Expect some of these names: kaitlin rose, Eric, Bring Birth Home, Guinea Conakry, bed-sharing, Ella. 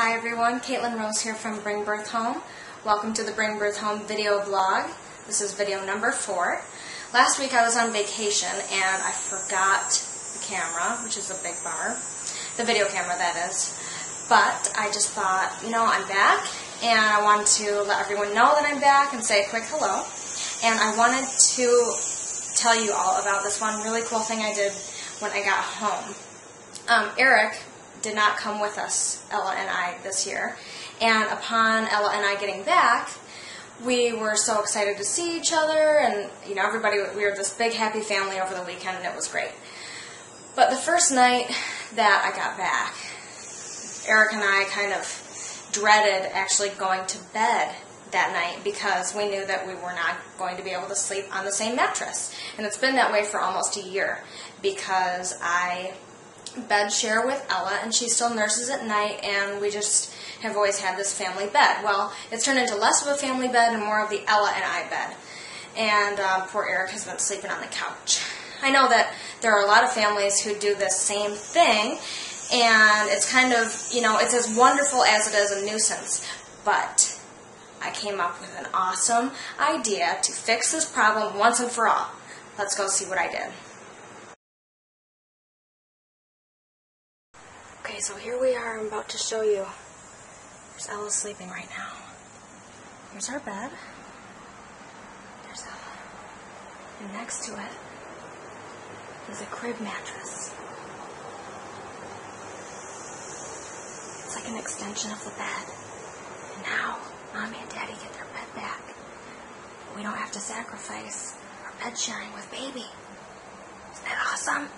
Hi everyone, Kaitlin Rose here from Bring Birth Home. Welcome to the Bring Birth Home video blog. This is video number 4. Last week I was on vacation and I forgot the camera, which is a big bar. The video camera, that is. But I just thought, you know, I'm back and I wanted to let everyone know that I'm back and say a quick hello. And I wanted to tell you all about this one really cool thing I did when I got home. Eric did not come with us, Ella and I, this year. And upon Ella and I getting back, we were so excited to see each other, and you know, everybody, we were this big happy family over the weekend, and it was great. But the first night that I got back, Eric and I kind of dreaded actually going to bed that night because we knew that we were not going to be able to sleep on the same mattress. And it's been that way for almost a year because I bed share with Ella, and she still nurses at night, and we just have always had this family bed. Well, it's turned into less of a family bed and more of the Ella and I bed, and poor Eric has been sleeping on the couch. I know that there are a lot of families who do this same thing, and it's kind of, you know, it's as wonderful as it is a nuisance, but I came up with an awesome idea to fix this problem once and for all. Let's go see what I did. Okay, so here we are. I'm about to show you. There's Ella sleeping right now. Here's our bed. There's Ella. And next to it is a crib mattress. It's like an extension of the bed. And now, Mommy and Daddy get their bed back. But we don't have to sacrifice our bed sharing with Baby. Isn't that awesome?